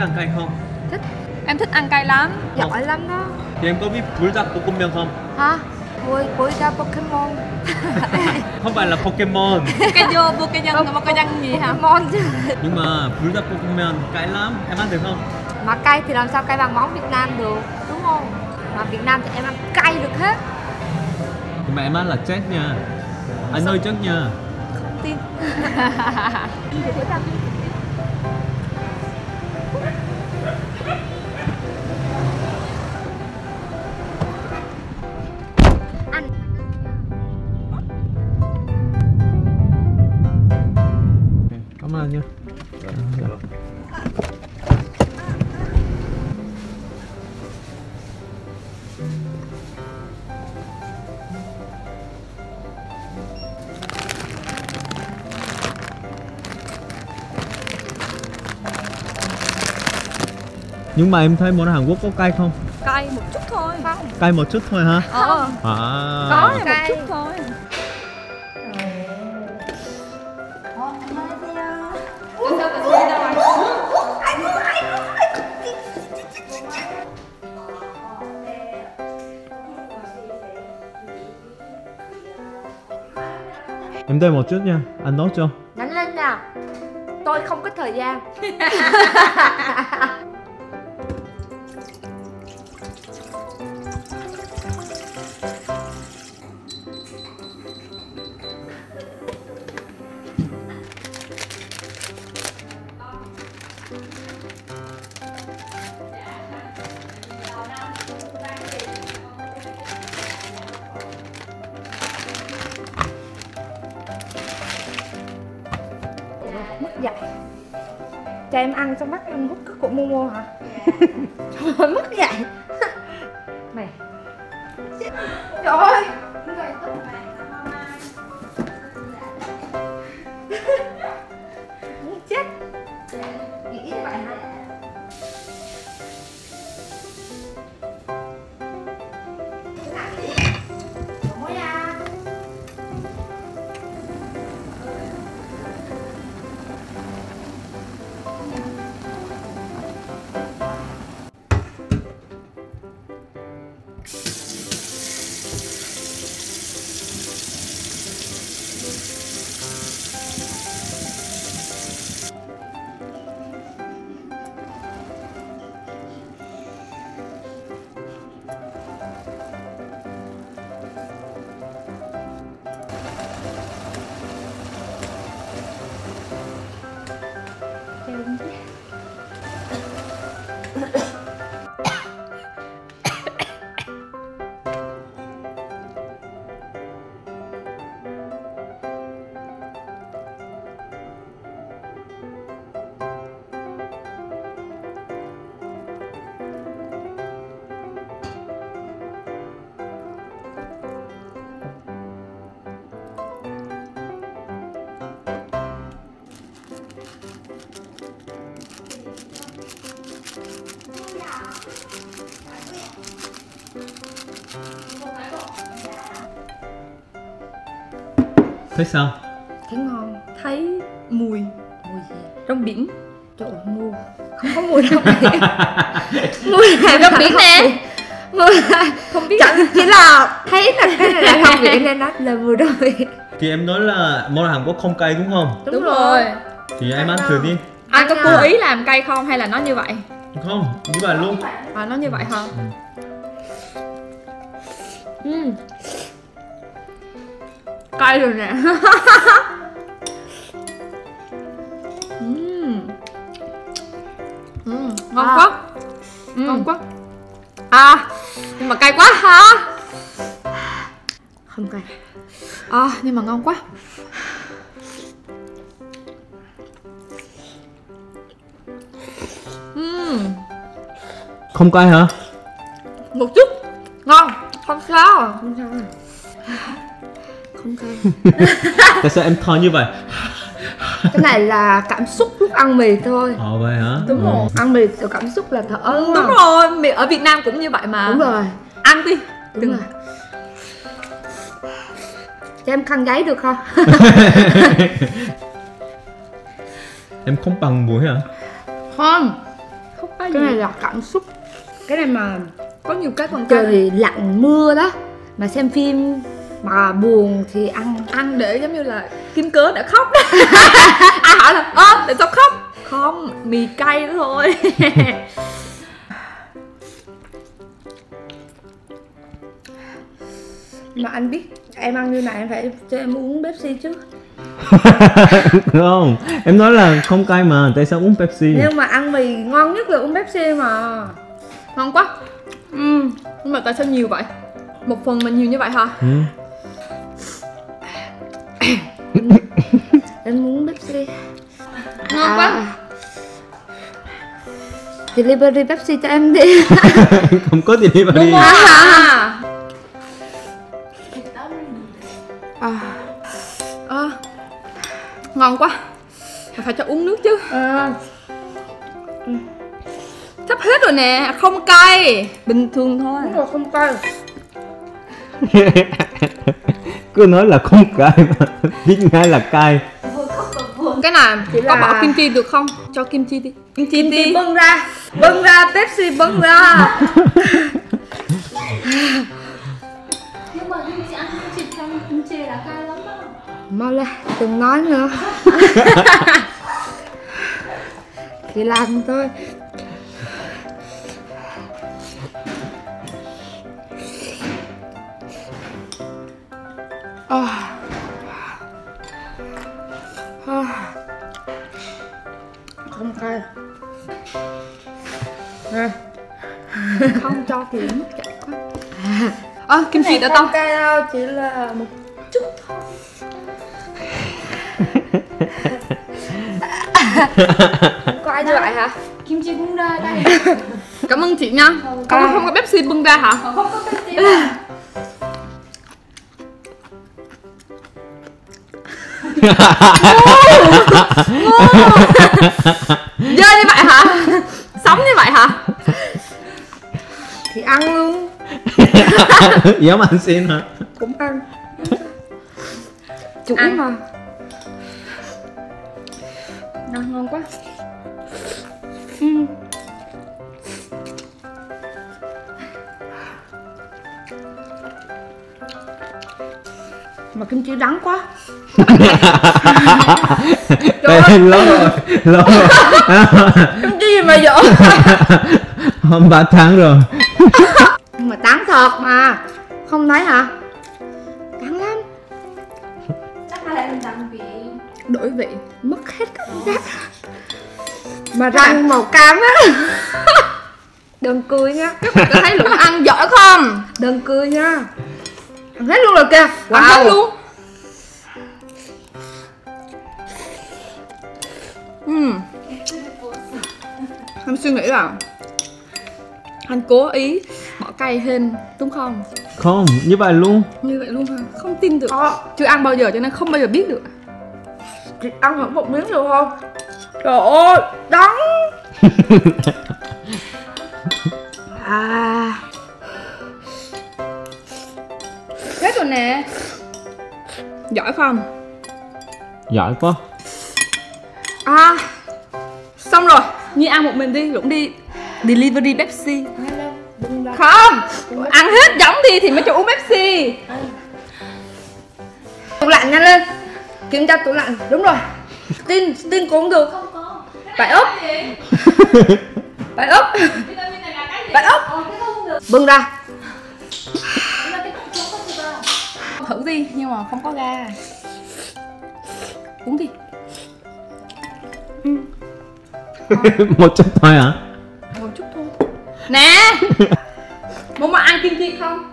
thích ăn cay không? Thích. Em thích ăn cay lắm, giỏi lắm đó. Thì em có biết buldak bokkeum myeon không? Hả? Buldak Pokemon. Không phải là Pokemon. Cái vô Pokemon là một cái nhân gì hả? Mon chứ. Nhưng mà buldak bokkeum myeon cay lắm, em ăn được không? Mà cay thì làm sao cay bằng món Việt Nam được, đúng không? Mà Việt Nam thì em ăn cay được hết. Nhưng mà em ăn là chết nha. Anh ơi chết nha. Không tin. Nha. Nhưng mà em thấy món Hàn Quốc có cay không? Cay một chút thôi. Không. Cay một chút thôi hả? Có một chút thôi. Em đây một chút nha, anh nấu cho. Nhanh lên nào. Tôi không có thời gian. Dạ. Cho em ăn xong mắt em hút cái của Momo hả? Trời ơi, mất dạy. Mày. Trời ơi. Muốn chết. Nghĩ vậy hả? Thấy sao? Thấy ngon. Thấy mùi. Mùi gì? Rong biển. Trời ơi, mùi. Không có mùi rong biển. Mùi là rong biển nè. Mùi là... Không biết. Chẳng chỉ là thấy là cái này là rong biển nên nó là mùi rong biển. Thì em nói là món Hàn Quốc không cay đúng không? Đúng rồi. Thì em ăn thử đi. Anh có cố ý làm cay không hay là nó như vậy? Không, như vậy luôn. À, nó như vậy hả? Cay rồi nè. Ngon quá. Ngon quá. À, nhưng mà cay quá hả? Không cay. À, nhưng mà ngon quá. Không cay hả? Một chút. Ngon. Không sao. Không sao. Không cay. Tại sao em thò như vậy? Cái này là cảm xúc lúc ăn mì thôi. Ồ vậy hả? Đúng rồi. Ăn mì kiểu cảm xúc là thở. Đúng rồi, mì ở Việt Nam cũng như vậy mà. Đúng rồi. Ăn đi. Đúng rồi. Cho em khăn giấy được không? Em không bằng muối hả? Không. cái này là cảm xúc. Cái này mà có nhiều cái còn trời lặng mưa đó mà xem phim mà buồn thì ăn để giống như là kiếm cớ đã khóc đó. Ai hỏi là ơ tại sao khóc, không mì cay đó thôi. Mà anh biết em ăn như này em phải cho em uống Pepsi chứ. Không, em nói là không cay mà tại sao uống Pepsi? Nhưng mà ăn mì ngon nhất là uống Pepsi mà. Ngon quá. Nhưng mà tại sao nhiều vậy? Một phần mà nhiều như vậy hả? Em muốn Pepsi. Ngon quá. Delivery Pepsi cho em đi. Không có delivery. Đúng rồi hả? Ngon quá. Mà phải cho uống nước chứ. Sắp hết rồi nè, không cay. Bình thường thôi. Đúng rồi, không cay. Cứ nói là không cay mà biết ngay là cay. Cái này chỉ có là... bỏ kim chi được không? Cho kim chi đi. Kim chi bưng ra. Bưng ra, Pepsi bưng ra. Nhưng mà kim chi ăn kim chi không? Kim chi là cay lắm đó. Mau lên, đừng nói nữa. Thì làm thôi. Không cay. Không cho thì mất chạy quá. Kim chi đã to. Không cay đâu, chỉ là một chút thôi. Có ai như vậy hả? Kim chi bưng ra đây. Cảm ơn chị nha. Không có Pepsi bưng ra hả? Không có Pepsi. Dơ như vậy hả? Sống như vậy hả? Thì ăn luôn. Dám ăn xin hả? Cũng ăn. Chủ ăn mà. Ngon quá. Mà kim chi đắng quá. Trời ơi, lâu rồi. Kim chi mà dỗ. Hôm 3 tháng rồi. Nhưng mà tán thật mà. Không thấy hả? Tán lắm. Chắc là em tặng vị. Đổi vị, mất hết các cảm giác. Mà răng màu cam á. Đừng cười nha. Các bạn có thấy Lũng ăn giỏi không? Đừng cười nha. Ăn hết luôn rồi kìa. Wow. Ăn hết luôn. Em suy nghĩ là anh cố ý bỏ cay hơn đúng không? Không, như vậy luôn. Như vậy luôn hả? Không tin được. Chưa ăn bao giờ cho nên không bao giờ biết được. Chị ăn hẳn một miếng được không? Trời ơi, đắng. Hết rồi nè. Giỏi không? Giỏi quá. Xong rồi, Nhi ăn một mình đi, Dũng đi delivery Pepsi. Không, ăn hết giống đi thì mới cho uống Pepsi. Tủ lạnh nhanh lên. Kiểm tra tủ lạnh, đúng rồi. Tin cũng được. Không có. Phải úp. Phải úp. Phải úp. Bưng ra. Thử đi, nhưng mà không có ga. Uống đi. Một chút thôi hả? Một chút thôi. Nè. Muốn mà ăn kim chi không?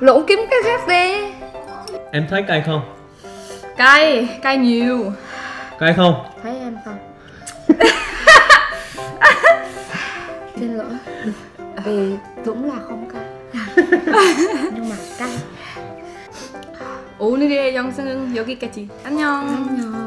Lũ kiếm cái khác đi. Em thấy cay không? Cay, cay nhiều. Cay không? Thấy em không? Xin lỗi. Vì cũng là không cay. Nhưng mà cay. 오늘의 영상은 여기까지. 안녕. 안녕.